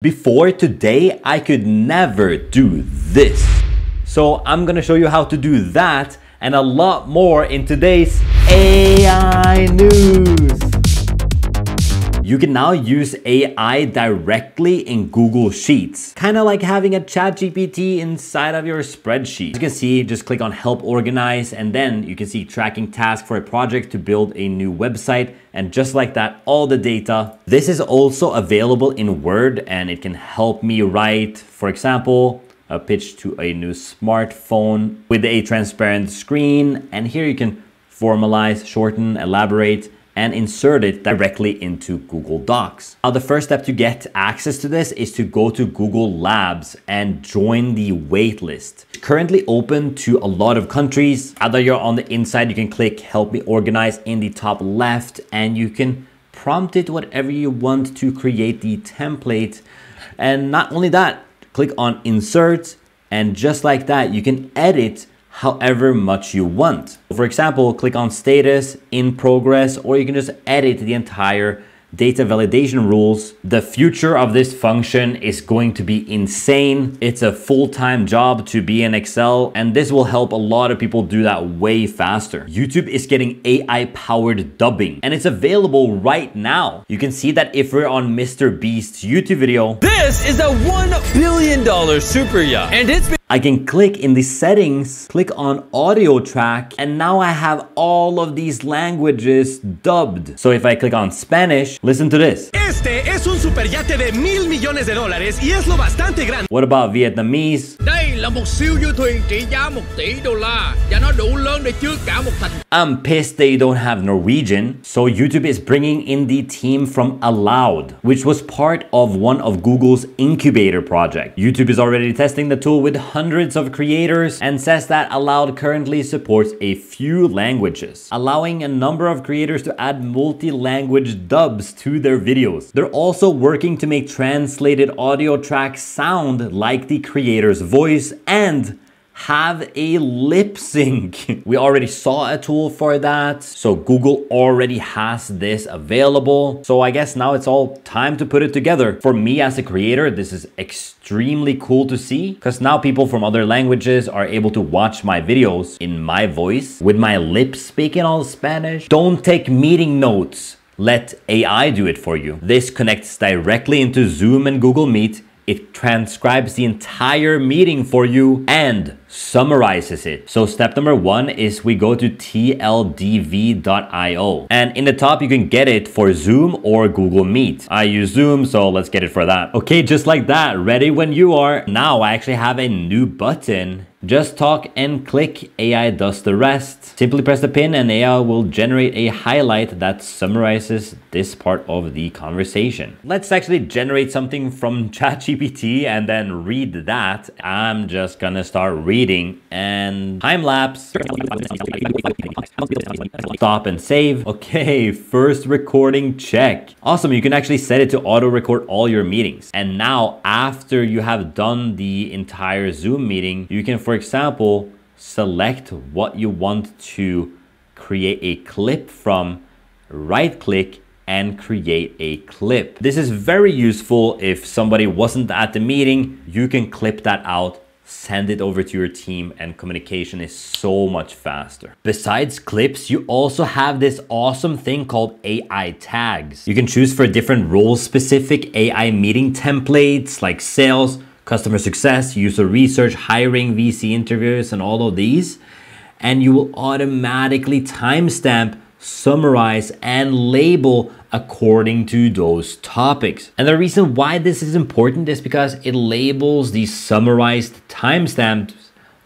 Before today, I could never do this. So I'm gonna show you how to do that and a lot more in today's AI news. You can now use AI directly in Google Sheets, kind of like having a ChatGPT inside of your spreadsheet. As you can see, just click on Help Organize, and then you can see tracking tasks for a project to build a new website. And just like that, all the data. This is also available in Word, and it can help me write, for example, a pitch to a new smartphone with a transparent screen. And here you can formalize, shorten, elaborate, and insert it directly into Google Docs. Now, the first step to get access to this is to go to Google Labs and join the waitlist. Currently open to a lot of countries. Either you're on the inside, you can click Help Me Organize in the top left, and you can prompt it whatever you want to create the template. And not only that, click on Insert, and just like that, you can edit however much you want. For example, click on Status, In Progress, or you can just edit the entire data validation rules. The future of this function is going to be insane. It's a full-time job to be in Excel, and this will help a lot of people do that way faster. YouTube is getting AI-powered dubbing, and it's available right now. You can see that if we're on Mr. Beast's YouTube video. This is a $1 billion super yacht, and it's been I can click in the settings, click on audio track, and now I have all of these languages dubbed. So if I click on Spanish, listen to this. Este es un superyate de $1,000,000,000 y es lo bastante grande. What about Vietnamese? Đây là một siêu du thuyền trị giá $1 tỷ và nó đủ lớn để chứa cả một thành. I'm pissed they don't have Norwegian. So YouTube is bringing in the team from Aloud, which was part of one of Google's incubator project. YouTube is already testing the tool with hundreds of creators and says that Aloud currently supports a few languages, allowing a number of creators to add multi-language dubs to their videos. They're also working to make translated audio tracks sound like the creator's voice and have a lip sync. We already saw a tool for that, so Google already has this available. So I guess now it's all time to put it together. For me as a creator, this is extremely cool to see because now people from other languages are able to watch my videos in my voice with my lips speaking all Spanish. Don't take meeting notes. Let AI do it for you. This connects directly into Zoom and Google Meet. It transcribes the entire meeting for you and summarizes it. So step number one is we go to tldv.io. And in the top, you can get it for Zoom or Google Meet. I use Zoom, so let's get it for that. Okay, just like that, ready when you are. Now I actually have a new button. Just talk and click, AI does the rest. Simply press the pin and AI will generate a highlight that summarizes this part of the conversation. Let's actually generate something from ChatGPT and then read that. I'm just gonna start reading and time lapse. Stop and save. Okay, first recording, check. Awesome, you can actually set it to auto record all your meetings. And now after you have done the entire Zoom meeting, you can, for example, select what you want to create a clip from, right click, and create a clip. This is very useful. If somebody wasn't at the meeting, you can clip that out, send it over to your team, and communication is so much faster. Besides clips, you also have this awesome thing called AI tags. You can choose for different role-specific AI meeting templates like sales, customer success, user research, hiring, VC interviews, and all of these. And you will automatically timestamp, summarize, and label according to those topics. And the reason why this is important is because it labels these summarized timestamps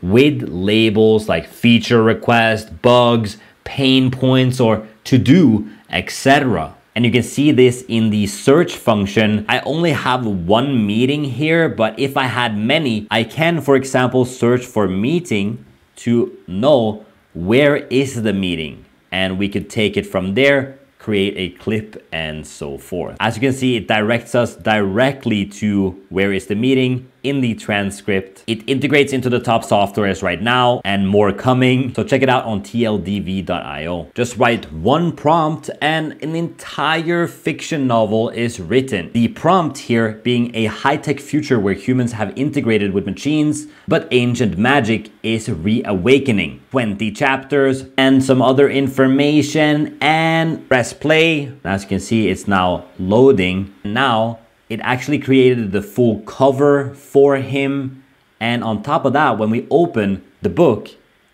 with labels like feature request, bugs, pain points, or to-do, etc. And you can see this in the search function. I only have one meeting here, but if I had many, I can, for example, search for meeting to know where is the meeting. And we could take it from there, create a clip, and so forth. As you can see, it directs us directly to where is the meeting, in the transcript. It integrates into the top softwares right now and more coming. So check it out on tldv.io. Just write one prompt and an entire fiction novel is written. The prompt here being a high-tech future where humans have integrated with machines, but ancient magic is reawakening. 20 chapters and some other information, and press play. As you can see, it's now loading. Now it actually created the full cover for him. And on top of that, when we open the book,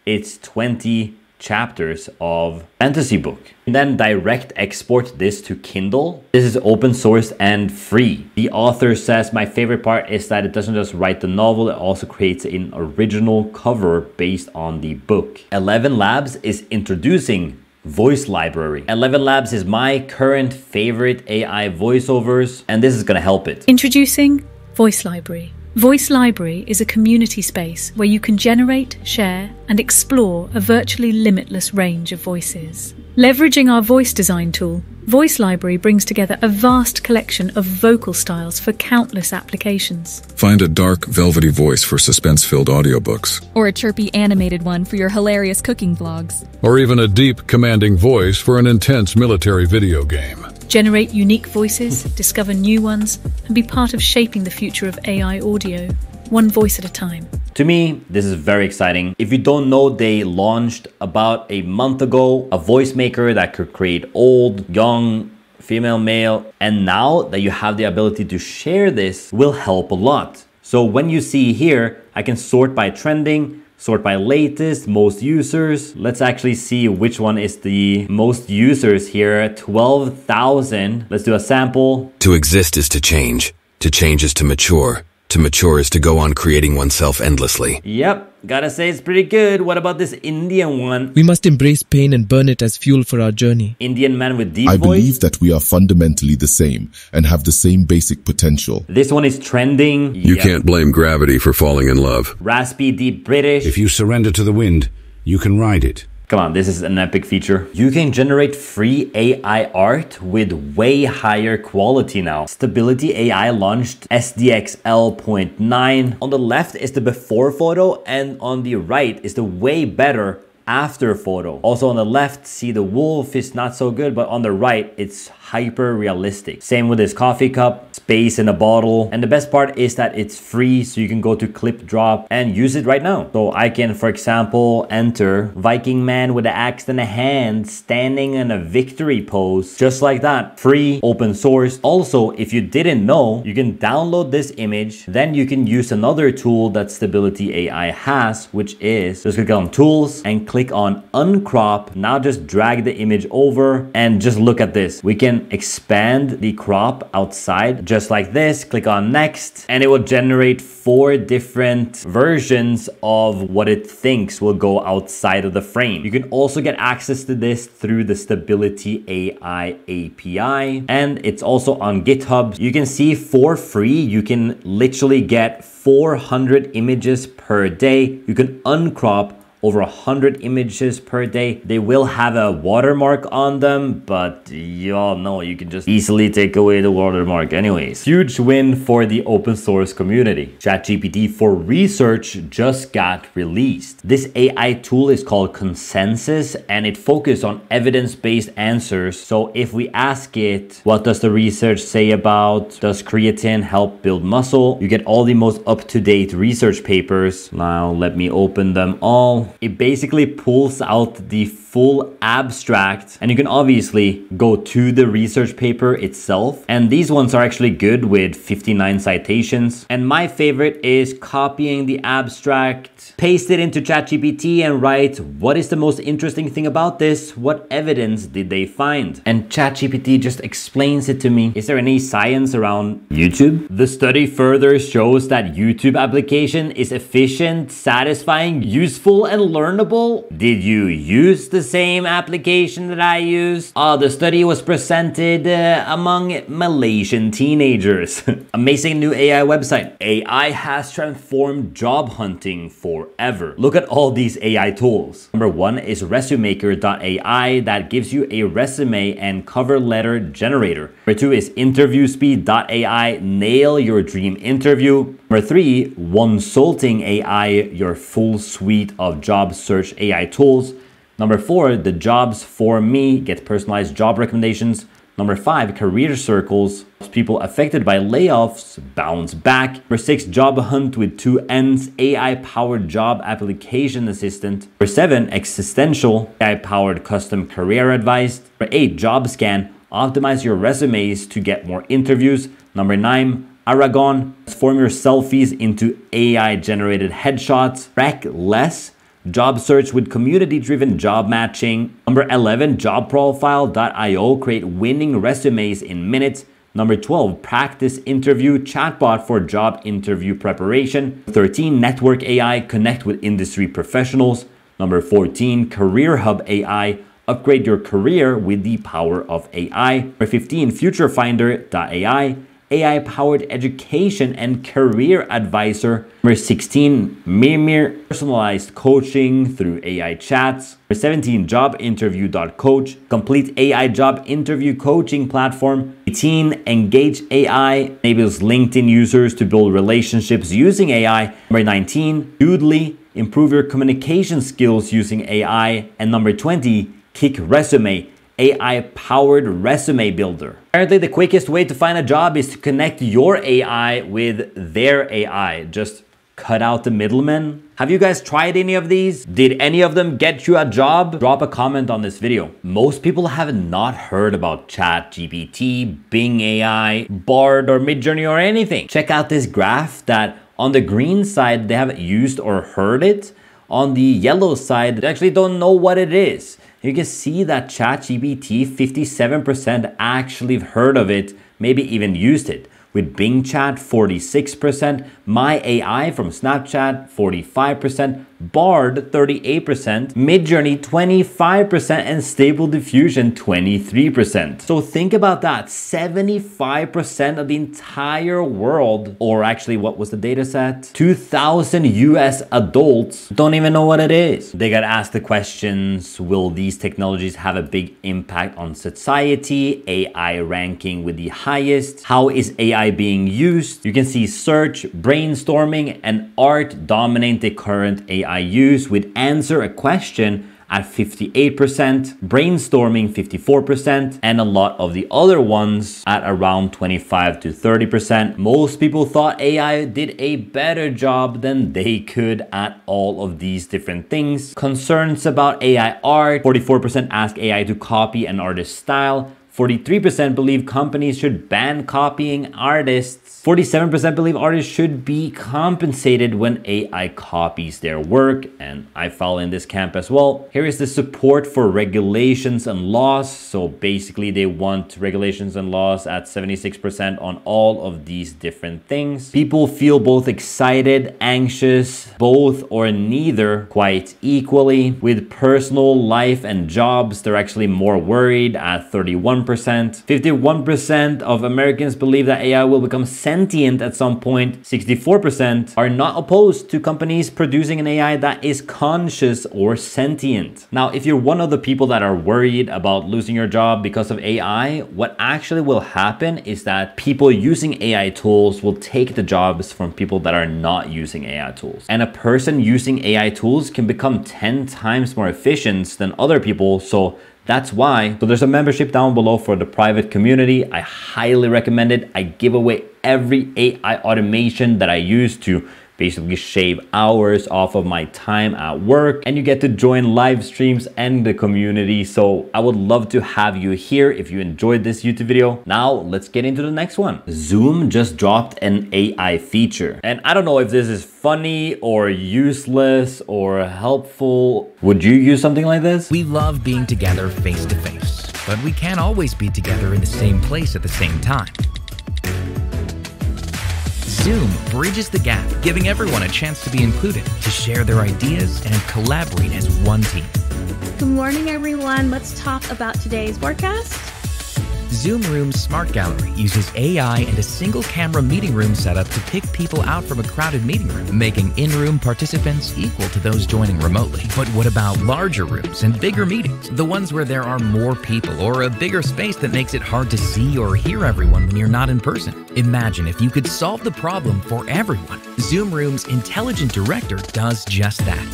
it's 20 chapters of fantasy book. And then direct export this to Kindle. This is open source and free. The author says, my favorite part is that it doesn't just write the novel, it also creates an original cover based on the book. 11 Labs is introducing voice library. 11 Labs is my current favorite AI voiceovers, and this is gonna help it. Introducing voice library. Voice Library is a community space where you can generate, share, and explore a virtually limitless range of voices. Leveraging our voice design tool, Voice Library brings together a vast collection of vocal styles for countless applications. Find a dark, velvety voice for suspense-filled audiobooks. Or a chirpy animated one for your hilarious cooking vlogs. Or even a deep, commanding voice for an intense military video game. Generate unique voices, discover new ones, and be part of shaping the future of AI audio, one voice at a time. To me, this is very exciting. If you don't know, they launched about a month ago a voice maker that could create old, young, female, male, and now that you have the ability to share this will help a lot. So when you see here, I can sort by trending, sort by latest, most users. Let's actually see which one is the most users here. 12,000. Let's do a sample. To exist is to change is to mature is to go on creating oneself endlessly. Yep, gotta say it's pretty good. What about this Indian one? We must embrace pain and burn it as fuel for our journey. Indian man with deep voice. I believe that we are fundamentally the same and have the same basic potential. This one is trending. You can't blame gravity for falling in love. Raspy, deep British. If you surrender to the wind, you can ride it. Come on, this is an epic feature. You can generate free AI art with way higher quality now. Stability AI launched SDXL.9. On the left is the before photo and on the right is the way better after photo. Also on the left, see the wolf is not so good, but on the right, it's hyper realistic. Same with this coffee cup, space in a bottle. And the best part is that it's free, so you can go to Clipdrop and use it right now. So I can, for example, enter Viking man with an axe in a hand, standing in a victory pose, just like that. Free, open source. Also, if you didn't know, you can download this image, then you can use another tool that Stability AI has, which is just click on tools and click on uncrop. Now just drag the image over and just look at this. We can expand the crop outside just like this. Click on next and it will generate 4 different versions of what it thinks will go outside of the frame. You can also get access to this through the Stability AI API, and it's also on GitHub. You can see for free, you can literally get 400 images per day. You can uncrop over 100 images per day. They will have a watermark on them, but y'all know you can just easily take away the watermark anyways. Huge win for the open source community. ChatGPT for research just got released. This AI tool is called Consensus and it focuses on evidence-based answers. So if we ask it, what does the research say about, does creatine help build muscle? You get all the most up-to-date research papers. Now let me open them all. It basically pulls out the full abstract and you can obviously go to the research paper itself. And these ones are actually good with 59 citations. And my favorite is copying the abstract, paste it into ChatGPT and write, what is the most interesting thing about this? What evidence did they find? And ChatGPT just explains it to me. Is there any science around YouTube? The study further shows that YouTube application is efficient, satisfying, useful, and learnable. Did you use the same application that I used? The study was presented among Malaysian teenagers. Amazing new AI website. AI has transformed job hunting forever. Look at all these AI tools. Number one is ResumeMaker.ai that gives you a resume and cover letter generator. Number two is InterviewSpeed.ai, nail your dream interview. Number three, OneSaulting.ai, your full suite of job search AI tools. Number four, the jobs for me, get personalized job recommendations. Number five, career circles, people affected by layoffs bounce back. Number six, job hunt with two N's, AI-powered job application assistant. Number seven, existential, AI-powered custom career advice. Number eight, job scan, optimize your resumes to get more interviews. Number nine, Aragon, transform your selfies into AI-generated headshots. Track less. Job search with community-driven job matching. Number 11, JobProfile.io, create winning resumes in minutes. Number 12, practice interview chatbot for job interview preparation. 13, network AI, connect with industry professionals. Number 14, career hub AI, upgrade your career with the power of AI. Number 15, futurefinder.ai, AI-powered education and career advisor. Number 16, Mirmir, personalized coaching through AI chats. Number 17, jobinterview.coach, complete AI job interview coaching platform. 18, Engage AI, enables LinkedIn users to build relationships using AI. Number 19, Udly, improve your communication skills using AI. And number 20, Kick Resume, AI-powered resume builder. Apparently, the quickest way to find a job is to connect your AI with their AI. Just cut out the middlemen. Have you guys tried any of these? Did any of them get you a job? Drop a comment on this video. Most people have not heard about ChatGPT, Bing AI, Bard, or Midjourney, or anything. Check out this graph that on the green side, they haven't used or heard it. On the yellow side, they actually don't know what it is. You can see that ChatGPT, 57% actually have heard of it, maybe even used it. With Bing Chat, 46%, My AI from Snapchat, 45%, Bard, 38%, Midjourney, 25%, and Stable Diffusion, 23%. So think about that, 75% of the entire world, or actually, what was the data set? 2,000 US adults don't even know what it is. They got asked the questions, will these technologies have a big impact on society? AI ranking with the highest. How is AI being used? You can see search, brainstorming, and art dominate the current AI use, with answer a question at 58%, brainstorming 54%, and a lot of the other ones at around 25 to 30%. Most people thought AI did a better job than they could at all of these different things. Concerns about AI art, 44% ask AI to copy an artist's style. 43% believe companies should ban copying artists. 47% believe artists should be compensated when AI copies their work, and I fall in this camp as well. Here is the support for regulations and laws. So basically they want regulations and laws at 76% on all of these different things. People feel both excited, anxious, both or neither quite equally. With personal life and jobs, they're actually more worried at 31%. 51% of Americans believe that AI will become sentient at some point. 64% are not opposed to companies producing an AI that is conscious or sentient. Now, if you're one of the people that are worried about losing your job because of AI, what actually will happen is that people using AI tools will take the jobs from people that are not using AI tools. And a person using AI tools can become 10 times more efficient than other people. That's why. So there's a membership down below for the private community. I highly recommend it. I give away every AI automation that I use to basically shave hours off of my time at work, and you get to join live streams and the community. So I would love to have you here if you enjoyed this YouTube video. Now let's get into the next one. Zoom just dropped an AI feature, and I don't know if this is funny or useless or helpful. Would you use something like this? We love being together face to face, but we can't always be together in the same place at the same time. Zoom bridges the gap, giving everyone a chance to be included, to share their ideas and collaborate as one team. Good morning, everyone. Let's talk about today's forecast. Zoom Rooms Smart Gallery uses AI and a single camera meeting room setup to pick people out from a crowded meeting room, making in-room participants equal to those joining remotely. But what about larger rooms and bigger meetings? The ones where there are more people or a bigger space that makes it hard to see or hear everyone when you're not in person? Imagine if you could solve the problem for everyone. Zoom Rooms Intelligent Director does just that.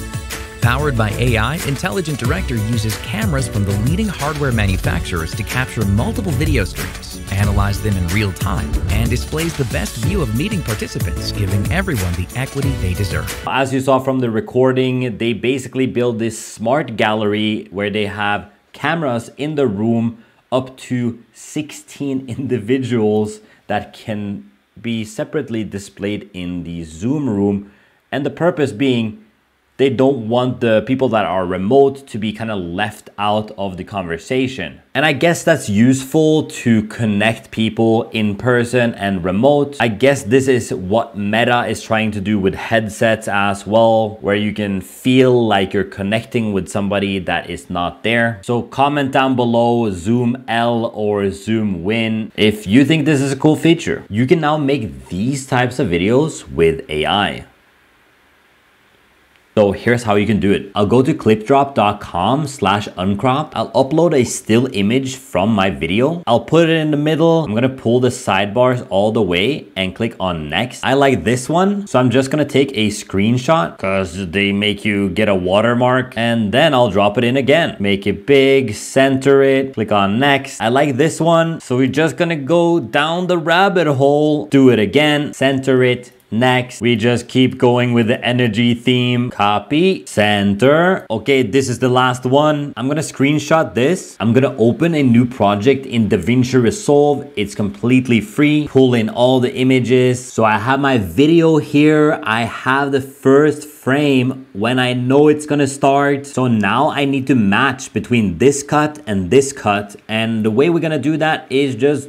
Powered by AI, Intelligent Director uses cameras from the leading hardware manufacturers to capture multiple video streams, analyze them in real time, and displays the best view of meeting participants, giving everyone the equity they deserve. As you saw from the recording, they basically build this smart gallery where they have cameras in the room, up to 16 individuals that can be separately displayed in the Zoom room. And the purpose being, they don't want the people that are remote to be kind of left out of the conversation. And I guess that's useful to connect people in person and remote. I guess this is what Meta is trying to do with headsets as well, where you can feel like you're connecting with somebody that is not there. So comment down below Zoom L or Zoom Win if you think this is a cool feature. You can now make these types of videos with AI. So here's how you can do it. I'll go to clipdrop.com/uncrop. I'll upload a still image from my video. I'll put it in the middle. I'm gonna pull the sidebars all the way and click on next. I like this one, so I'm just gonna take a screenshot because they make you get a watermark, and then I'll drop it in again. Make it big, center it, click on next. I like this one, so we're just gonna go down the rabbit hole, do it again, center it, next. We just keep going with the energy theme. Copy, center. Okay, this is the last one. I'm gonna screenshot this. I'm gonna open a new project in DaVinci Resolve. It's completely free. Pull in all the images. So I have my video here. I have the first frame when I know it's gonna start. So now I need to match between this cut. And the way we're gonna do that is just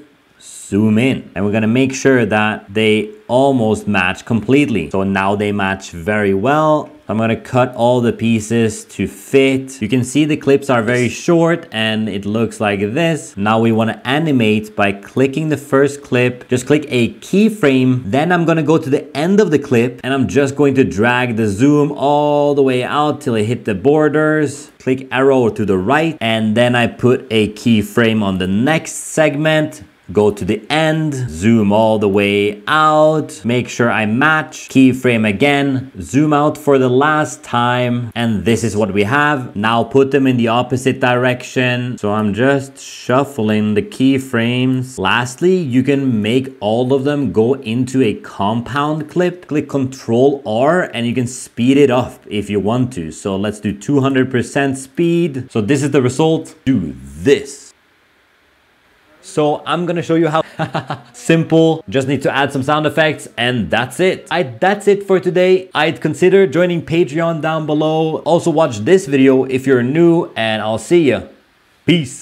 zoom in, and we're gonna make sure that they almost match completely. So now they match very well. I'm gonna cut all the pieces to fit. You can see the clips are very short and it looks like this. Now we wanna animate by clicking the first clip, just click a keyframe. Then I'm gonna go to the end of the clip and I'm just going to drag the zoom all the way out till it hit the borders. Click arrow to the right, and then I put a keyframe on the next segment. Go to the end, zoom all the way out, make sure I match, keyframe again, zoom out for the last time, and this is what we have. Now put them in the opposite direction. So I'm just shuffling the keyframes. Lastly, you can make all of them go into a compound clip. Click Ctrl+R and you can speed it up if you want to. So let's do 200% speed. So this is the result. Do this. So I'm gonna show you how simple, just need to add some sound effects, and that's it. That's it for today. I'd consider joining Patreon down below. Also watch this video if you're new, and I'll see you. Peace.